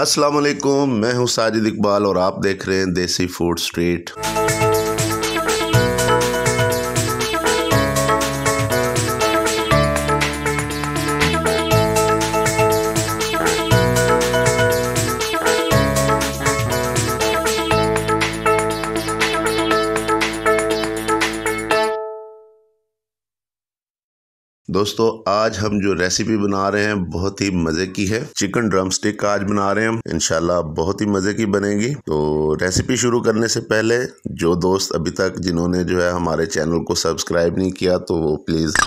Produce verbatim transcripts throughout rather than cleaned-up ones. अस्सलाम वालेकुम, मैं हूं साजिद इकबाल और आप देख रहे हैं देसी फूड स्ट्रीट। दोस्तों, आज हम जो रेसिपी बना रहे हैं बहुत ही मज़े की है। चिकन ड्रमस्टिक आज बना रहे हैं हम, इंशाल्लाह बहुत ही मज़े की बनेगी। तो रेसिपी शुरू करने से पहले जो दोस्त अभी तक जिन्होंने जो है हमारे चैनल को सब्सक्राइब नहीं किया तो वो प्लीज़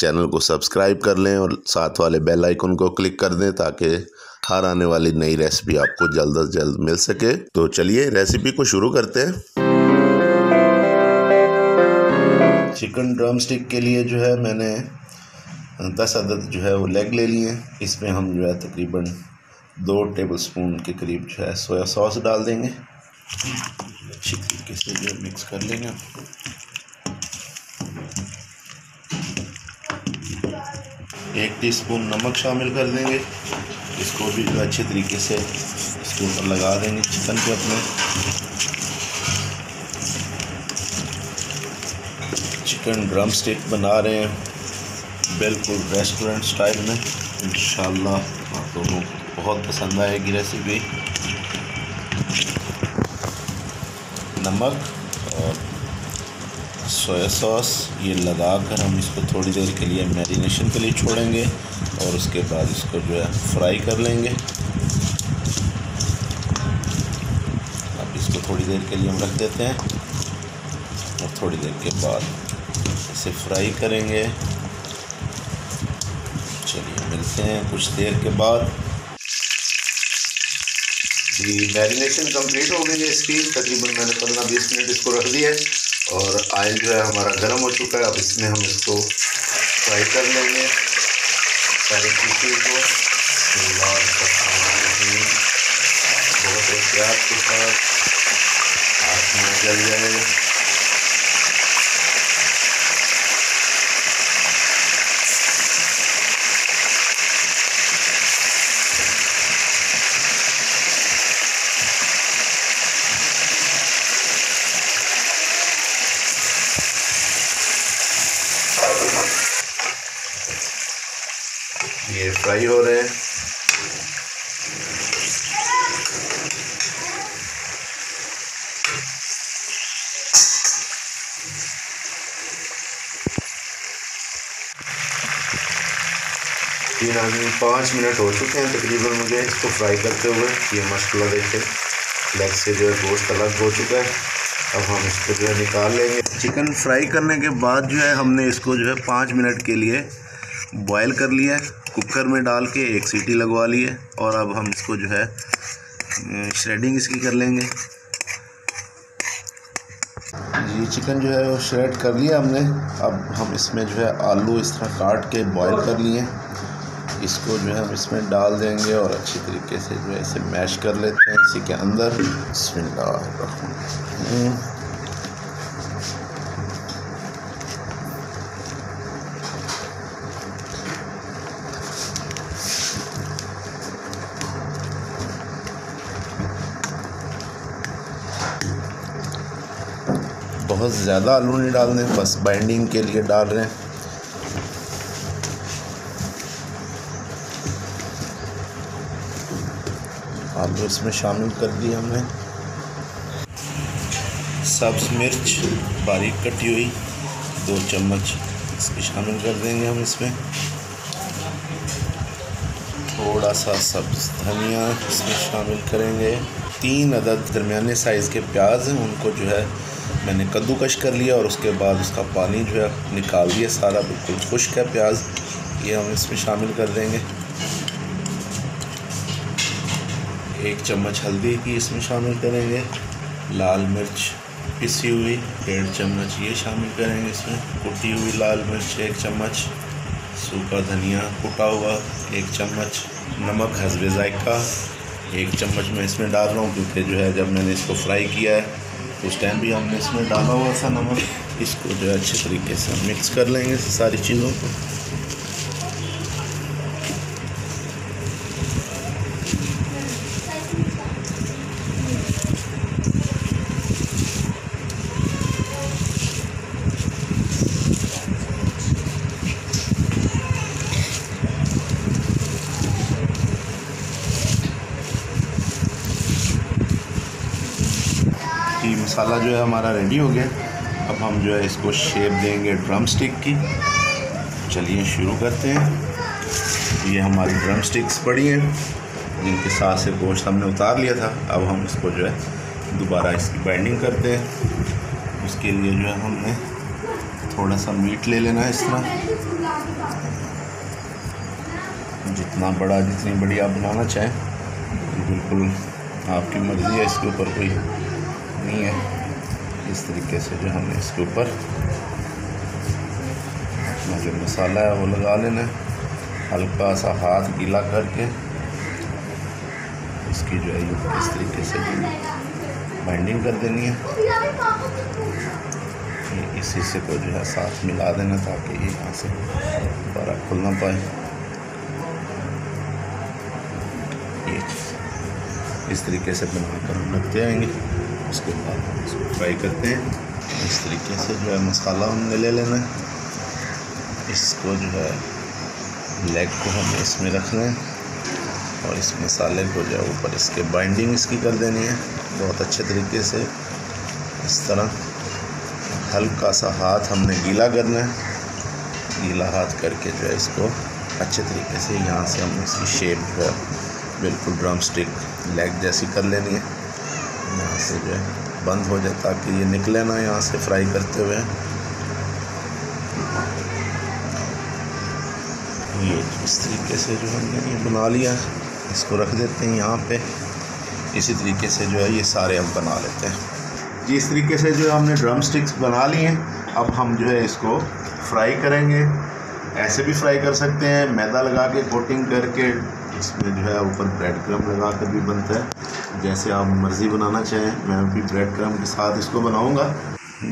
चैनल को सब्सक्राइब कर लें और साथ वाले बेल आइकन को क्लिक कर दें ताकि हर आने वाली नई रेसिपी आपको जल्द अज जल्द मिल सके। तो चलिए रेसिपी को शुरू करते हैं। चिकन ड्रमस्टिक के लिए जो है मैंने दस अदद जो है वो लेग ले लिए। इसमें हम जो है तकरीबन दो टेबलस्पून के करीब जो है सोया सॉस डाल देंगे। अच्छी तरीके से जो मिक्स कर लेंगे। एक टीस्पून नमक शामिल कर देंगे। इसको भी जो अच्छे तरीके से इसके ऊपर लगा देंगे चिकन पे अपने। चिकन ड्रम स्टिक बना रहे हैं बिल्कुल रेस्टोरेंट स्टाइल में, इंशाल्लाह आप लोगों को बहुत पसंद आएगी रेसिपी। नमक और सोया सॉस ये लगा कर हम इसको थोड़ी देर के लिए मैरिनेशन के लिए छोड़ेंगे और उसके बाद इसको जो है फ्राई कर लेंगे। अब इसको थोड़ी देर के लिए हम रख देते हैं और थोड़ी देर के बाद इसे फ्राई करेंगे। चलिए मिलते हैं कुछ देर के बाद। जी, मैरिनेशन कंप्लीट हो गई है इसकी। तकरीबन मैंने पंद्रह बीस मिनट इसको रख दिया और ऑयल जो है हमारा गर्म हो चुका है। अब इसमें हम इसको फ्राई कर लेंगे सारे पीसेस को। बहुत एहतियात के साथ हाथ में जल जाए। ये फ्राई हो रहे हैं। ये हमें पाँच मिनट हो चुके हैं तकरीबन मुझे इसको फ्राई करते हुए। ये मसाला देखे लेग से जो है गोश्त अलग हो चुका है। अब हम इसको जो है निकाल लेंगे। चिकन फ्राई करने के बाद जो है हमने इसको जो है पाँच मिनट के लिए बॉयल कर लिया है। कुकर में डाल के एक सीटी लगवा ली है और अब हम इसको जो है श्रेडिंग इसकी कर लेंगे। ये चिकन जो है वो श्रेड कर लिया हमने। अब हम इसमें जो है आलू इस तरह काट के बॉयल कर लिए। इसको जो है हम इसमें डाल देंगे और अच्छी तरीके से जो है इसे मैश कर लेते हैं इसी के अंदर। बिस्मिल्लाह, बहुत ज़्यादा आलू नहीं डालने, बस बाइंडिंग के लिए डाल रहे हैं। आलू इसमें शामिल कर दी हमने। सब्ज़ मिर्च बारीक कटी हुई दो चम्मच इसमें शामिल कर देंगे हम। इसमें थोड़ा सा सब्ज़ धनिया इसमें शामिल करेंगे। तीन अदद दरमियाने साइज़ के प्याज हैं, उनको जो है मैंने कद्दूकश कर लिया और उसके बाद उसका पानी जो है निकाल दिया सारा, बिल्कुल खुश्क है प्याज। ये हम इसमें शामिल कर देंगे। एक चम्मच हल्दी की इसमें शामिल करेंगे। लाल मिर्च पिसी हुई डेढ़ चम्मच ये शामिल करेंगे इसमें। कुटी हुई लाल मिर्च एक चम्मच। सूखा धनिया कुटा हुआ एक चम्मच। नमक हस्बे जायका एक चम्मच मैं इसमें डाल रहा हूँ क्योंकि जो है जब मैंने इसको फ्राई किया है उस टाइम भी हमने इसमें डाला हुआ था नमक। इसको जो है अच्छे तरीके से मिक्स कर लेंगे सारी चीज़ों को। मसाला जो है हमारा रेडी हो गया। अब हम जो है इसको शेप देंगे ड्रम स्टिक की। चलिए शुरू करते हैं। ये हमारी ड्रम स्टिक्स पड़ी हैं जिनके साथ से गोश्त हमने उतार लिया था। अब हम इसको जो है दोबारा इसकी बाइंडिंग करते हैं। उसके लिए जो है हमने थोड़ा सा मीट ले लेना है। इस तरह जितना बड़ा जितनी बड़ी आप बनाना चाहें, बिल्कुल आपकी मर्ज़ी है, इसके ऊपर कोई नहीं है। इस तरीके से जो हमने इसके ऊपर अपना जो मसाला है वो लगा लेना है। हल्का सा हाथ गीला करके इसकी जो है इस तरीके से बाइंडिंग कर देनी है। इस हिस्से को जो है साथ मिला देना ताकि ये यहाँ से दोबारा खुल ना पाए। ये इस तरीके से बनाकर हम रखते आएंगे। उसके बाद हम इसको फ्राई करते हैं। इस तरीके से जो है मसाला हमने ले लेना है। इसको जो है लेग को हम इसमें रख लें और इस मसाले को जो है ऊपर इसके बाइंडिंग इसकी कर देनी है बहुत अच्छे तरीके से। इस तरह हल्का सा हाथ हमने गीला करना है। गीला हाथ करके जो है इसको अच्छे तरीके से यहाँ से हम इसकी शेप जो है बिल्कुल ड्रम स्टिक लेग जैसी कर लेनी है। यहाँ से जो है बंद हो जाए ताकि ये निकले ना यहाँ से फ्राई करते हुए। ये इस तरीके से जो हमने ये बना लिया, इसको रख देते हैं यहाँ पे। इसी तरीके से जो है ये सारे हम बना लेते हैं। जी इस तरीके से जो हमने ड्रम स्टिक्स बना ली हैं। अब हम जो है इसको फ्राई करेंगे। ऐसे भी फ्राई कर सकते हैं, मैदा लगा के कोटिंग करके इसमें जो है ऊपर ब्रेड क्रम्ब लगा कर भी बनता है, जैसे आप मर्ज़ी बनाना चाहें। मैं भी ब्रेड क्रम्ब के साथ इसको बनाऊंगा।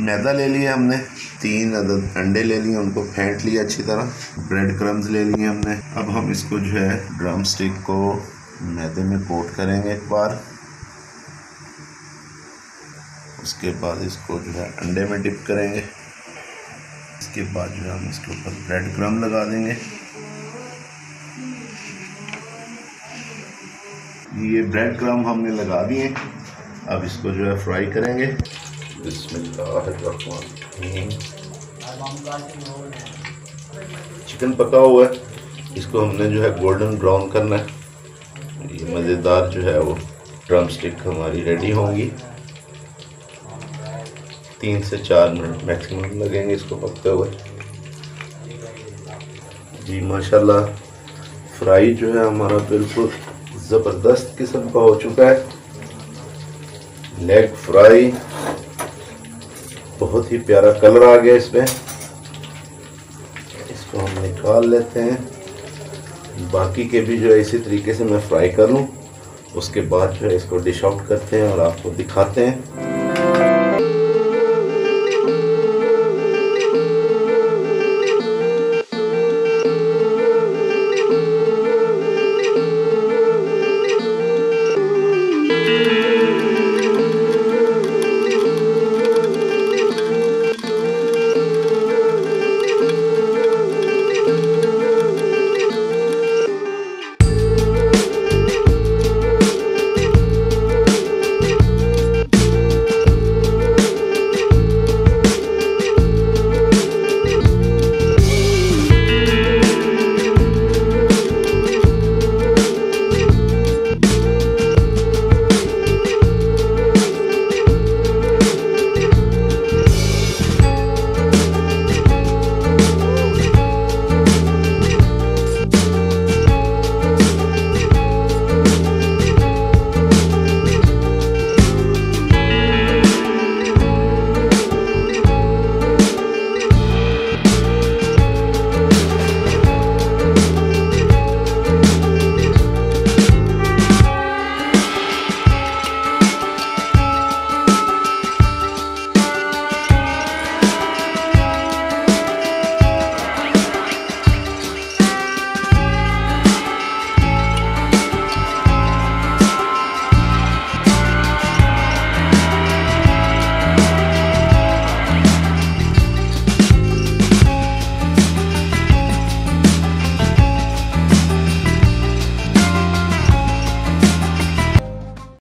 मैदा ले लिया हमने, तीन अदद अंडे ले लिए, उनको फेंट लिया अच्छी तरह। ब्रेड क्रम्ब ले लिए हमने। अब हम इसको जो है ड्रम स्टिक को मैदे में कोट करेंगे एक बार। उसके बाद इसको जो है अंडे में डिप करेंगे। इसके बाद जो है हम इसके ऊपर ब्रेड क्रम्ब लगा देंगे। ये ब्रेड क्रम्ब हमने लगा दिए। अब इसको जो है फ्राई करेंगे। चिकन पका हुआ है, इसको हमने जो है गोल्डन ब्राउन करना है। ये मज़ेदार जो है वो ड्रम स्टिक हमारी रेडी होंगी। तीन से चार मिनट मैक्सिमम लगेंगे इसको पकते हुए। जी माशाल्लाह फ्राई जो है हमारा बिल्कुल ज़बरदस्त किस्म का हो चुका है। लेग फ्राई बहुत ही प्यारा कलर आ गया इसमें। इसको हम निकाल लेते हैं। बाकी के भी जो है इसी तरीके से मैं फ्राई कर लूँ, उसके बाद जो है इसको डिश आउट करते हैं और आपको दिखाते हैं। Thank you.